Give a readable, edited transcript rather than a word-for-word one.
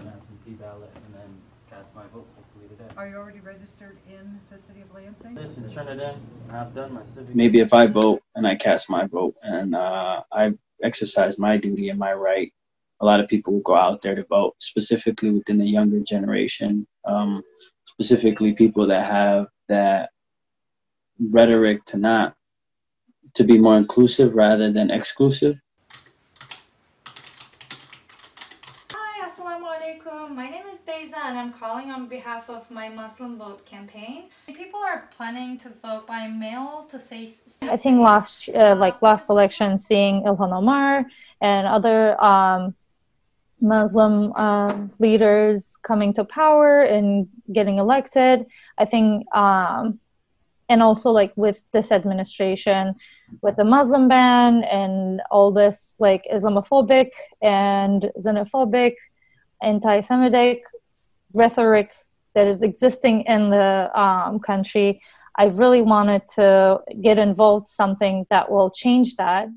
an absentee ballot and then cast my vote hopefully today. Are you already registered in the city of Lansing? Listen, turn it in. I've done my civic. Maybe if I vote and I cast my vote and I exercise my duty and my right, a lot of people will go out there to vote, specifically within the younger generation, specifically people that have that rhetoric to not, to be more inclusive rather than exclusive. Hi, assalamu alaikum. My name is Beza and I'm calling on behalf of my Muslim vote campaign. People are planning to vote by mail to say... I think last election, seeing Ilhan Omar and other Muslim leaders coming to power and getting elected, I think, and also like with this administration, with the Muslim ban and all this like Islamophobic and xenophobic, anti-Semitic rhetoric that is existing in the country, I really wanted to get involved in something that will change that.